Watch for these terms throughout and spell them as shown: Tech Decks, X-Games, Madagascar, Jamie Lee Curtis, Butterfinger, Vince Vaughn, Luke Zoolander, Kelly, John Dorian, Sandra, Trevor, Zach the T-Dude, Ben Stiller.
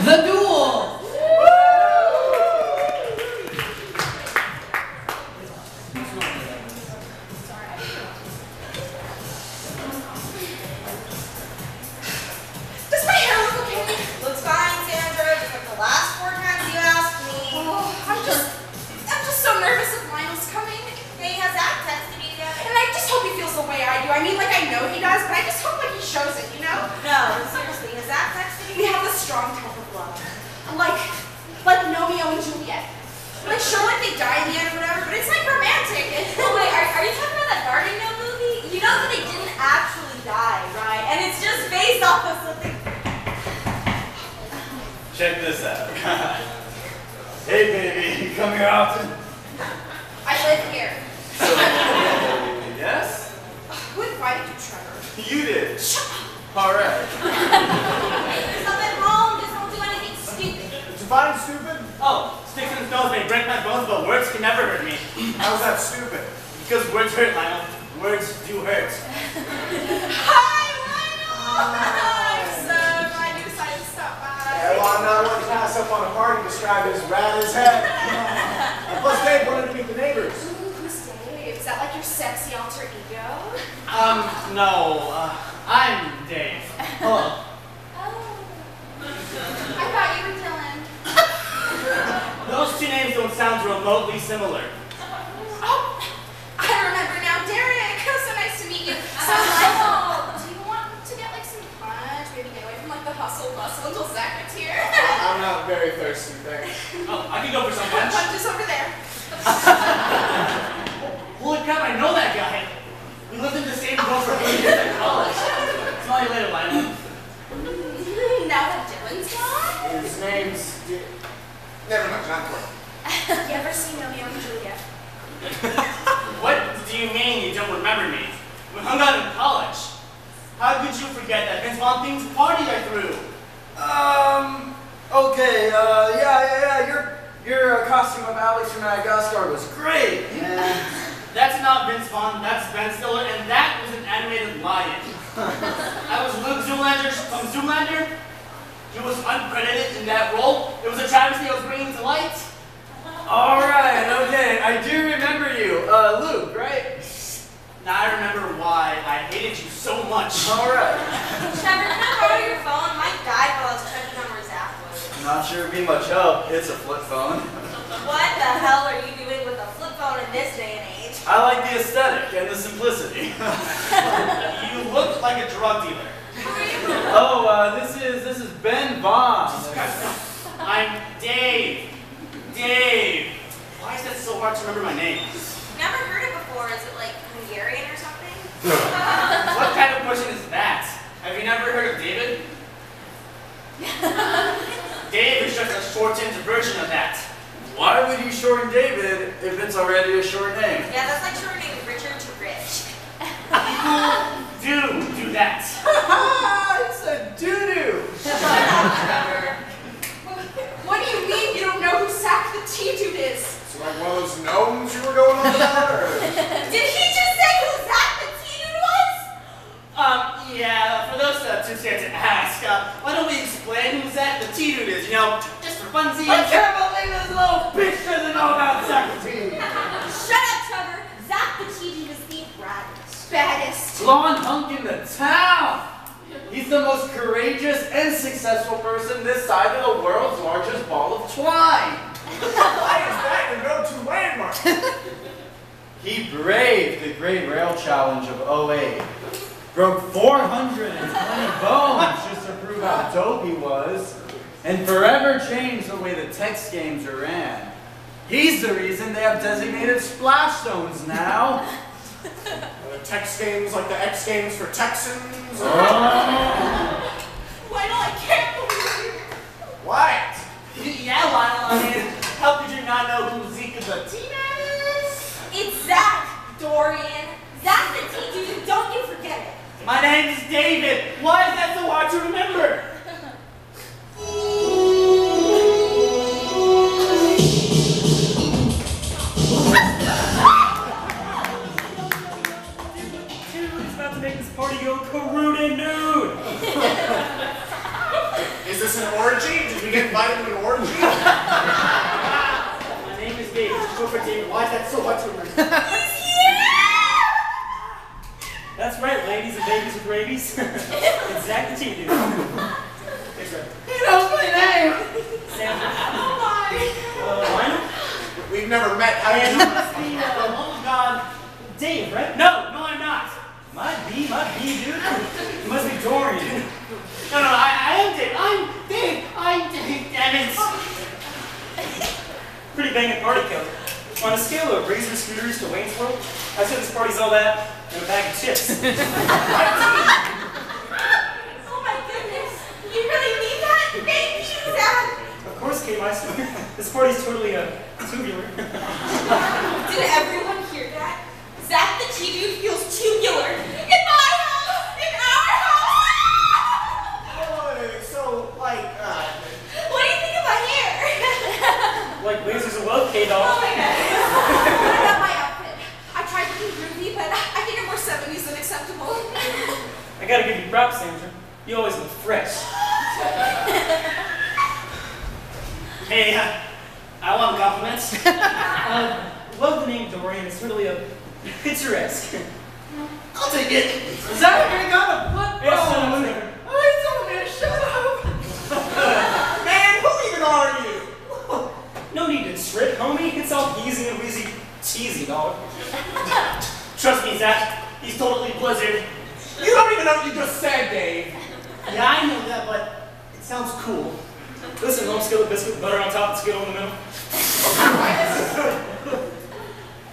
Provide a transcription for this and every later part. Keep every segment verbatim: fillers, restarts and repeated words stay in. The Duel! I mean, like, I know he does, but I just hope, like, he shows it, you know? No, seriously, is that sexy? We have a strong type of love. Like, like Romeo and Juliet. Like, sure, like, they die in the end or whatever, but it's, like, romantic. Oh, wait, are, are you talking about that Dardanelle movie? You know that they didn't actually die, right? And it's just based off of something. Check this out. Hey, baby, you come here often? I live here. So, yes? Who invited you, Trevor? You did. Shut up. All right. There's nothing wrong. Just don't do anything stupid. Define stupid? Oh, sticks and stones may break my bones, but words can never hurt me. How's that stupid? Because words hurt, Lionel. Words do hurt. Hi, Lionel! So glad you decided to stop by. Yeah, well, I'm not one to pass up on a party described as rad as heck. And plus, Dave wanted to meet the neighbors. Is that like your sexy alter ego? Um, no. Uh, I'm Dave. Oh. Oh. I thought you were Dylan. Those two names don't sound remotely similar. Oh, I remember now. Derek, so nice to meet you. So Michael, do you want to get like some punch? Maybe get away from like the hustle bustle until Zach gets here? I'm not very thirsty, thanks. Oh, I can go for some punch. Punch is over there. Holy crap, I know that guy! We lived in the same room for eight years at college. Smell you later, Lionel. Now that Dylan's gone? His name's... D Never mind, not important. You ever seen Romeo and Juliet? What do you mean you don't remember me? We hung out in college. How could you forget that Vince Von Thing's party I threw? Um... Okay, uh, yeah, yeah, yeah, your, your uh, costume of Alex from Madagascar was great! And... That's not Vince Vaughn, that's Ben Stiller, and that was an animated lion. That was Luke Zoolander from Zoolander. He was uncredited in that role. It was a travesty I was bringing to light. Alright, okay, I do remember you. Uh, Luke, right? Now I remember why I hated you so much. Alright. Trevor, can I borrow your phone? Mine died while I was checking numbers afterwards. Not sure it'd be much help. It's a flip phone. What the hell are you doing with a flip phone in this day and age? I like the aesthetic and the simplicity. You look like a drug dealer. Oh, uh, this is this is Ben Bond. I'm Dave. Dave. Why is that so hard to remember my name? Never heard it before. Is it like Hungarian or something? What kind of question is that? Have you never heard of David? Dave is just a shortened version of that. Why would you shorten David if it's already a short name? Yeah, that's like shortening Richard to Rich. People do that. It's a doo-doo. What do you mean you don't know who Sack the T-Dude is? It's like one of those gnomes you were going on about. Did he just say who Sack the T-Dude was? Um, yeah, for those that just had to ask, uh, why don't we explain who Sack the T-Dude is, you know? Funsies. I can't believe this little bitch doesn't know about Zach the T-Dude. Shut up, Trevor. Zach the T-Dude is the baddest. Baddest. Blonde hunk in the town. He's the most courageous and successful person this side of the world's largest ball of twine. Why is that the go-to landmark? He braved the Great Rail Challenge of oh eight. Broke four hundred twenty bones just to prove how dope he was. And forever changed the way the text games are ran. He's the reason they have designated splash zones now. The text games like the X-Games for Texans. Oh. Lionel, I can't believe you. What? Yeah, Lionel, I mean, how could you not know who Zeke the T-Dude is? It's Zach, Dorian. Zach the T-Dude, don't you forget it. My name is David. Why is that so hard to remember? Is this an orgy? orgy? Did we get invited to an orgy? My name is David. Go for David. Why is that so much of a... Yeah! That's right, ladies and babies with rabies. Exactly what you do. It's right. You know my name! Sandra. Oh my! Uh, We've never met. How do you know? The old god Dave, right? No! No, I'm not! My B, my B, dude. You must be Dorian. No, no, I, I am Dave. I'm Dave. I'm Dave. Damn it. Pretty banging party kill. On a scale of Razor Scooters to Wayne's World, I said this party's all that and a bag of chips. Oh my goodness. You really need that? Thank you, Zach. Of course, Kate, I swear. This party's totally uh, tubular. Did everyone hear that? Zach the T-Dude feels tubular. In my house! In our house! Like, uh, what do you think of my hair? Like lasers of love, K-Doll. Oh my god. What about my outfit? I tried to be groovy, but I think I'm more seventies than acceptable. I gotta give you props, Sandra. You always look fresh. Hey, uh, I want compliments. uh, love the name Dorian. It's really a picturesque. I'll take it. Is that what you got? A football. Yes, sir, sir. Oh, it's over there. Shut up. Man, who even are you? No need to trip, homie. It's all easy and wheezy, cheesy, dog. Trust me, Zach. He's totally Blizzard. You don't even know what you just said, Dave. Yeah, I know that, but it sounds cool. Listen, lump skillet biscuit, butter on top, skillet in the middle.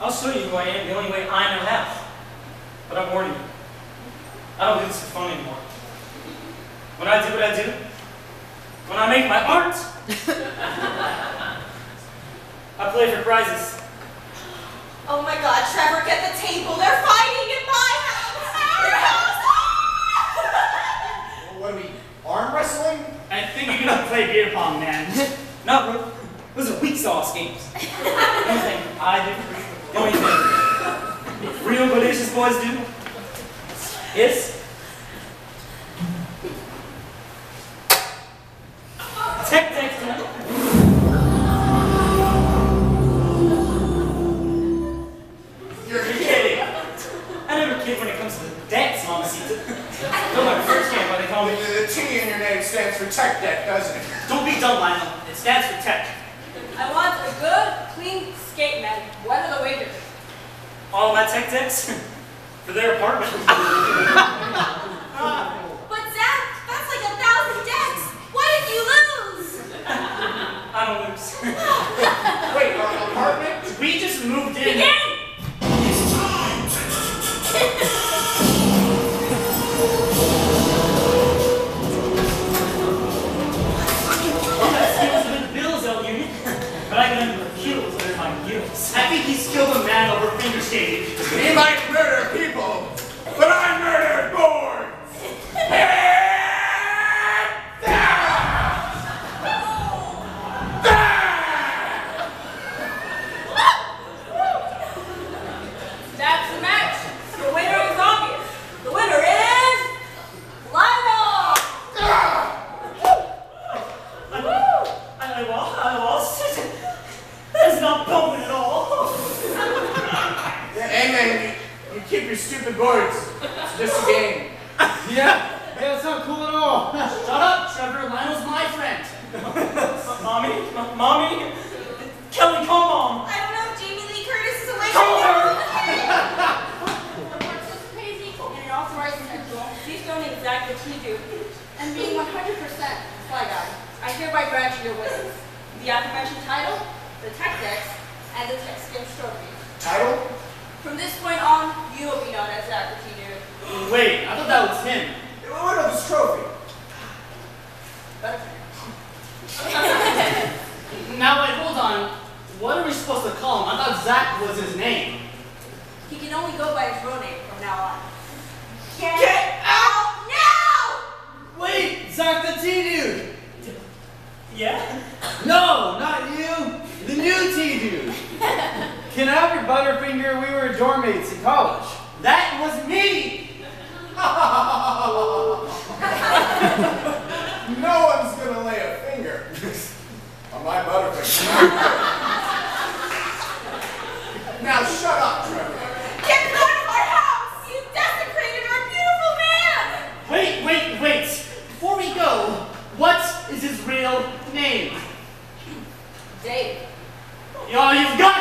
I'll show you who I am the only way I know how. But I warn you, I don't do this for fun anymore. When I do what I do, when I make my art, I play for prizes. Oh my god, Trevor, get the table. They're fighting in my house. Our house. Ah! What are we, arm wrestling? I think you're going to play beer pong, man. No, bro. Those are weak sauce games. The only thing I do, the only thing real bodacious boys do is... Tech, tech, tech. You're kidding. I never kid when it comes to the dance, Mama Sita. Don't like first game, but they call me. The T in your name stands for tech deck, doesn't it? Don't be dumb, Lionel. It stands for tech. I want a good, clean skate, man. What are the wages? All my tech decks? For their apartment. uh, but Zach, that's like a thousand decks. What if you lose? I don't lose. Wait, our apartment? We just moved in. Begin! It's time! Well, that's skills with bills, El Unit. But I can remember kills under my gills. I think he's still a man over finger skating. He might murder people, but I murdered boards! Hey! Stupid boards. It's just a game. Yeah. Yeah, it's not cool at all. Shut up, Trevor. Lionel's my friend. Mommy? Mommy? Kelly, call Mom. I don't know. Jamie Lee Curtis is away. Call her! The board's just crazy, and it also is sexual. Please don't exact what you do. And being one hundred percent Fly Guy, I hereby grant you your wishes. The aforementioned title, the Tech Decks, and the Tech Games trophy. Title? From this point on, you will be known as Zach the T-Dude. Wait, I thought that was him. What about this trophy? Butterfinger. Now wait, hold on. What are we supposed to call him? I thought Zach was his name. He can only go by his real name from now on. Get, Get out now! Wait, Zach the T-Dude. Yeah? No, not you. The new T-Dude. Can I have your Butterfinger? We were dorm mates in college. That was me! No one's gonna lay a finger X-Games. Dave. Y'all, you've got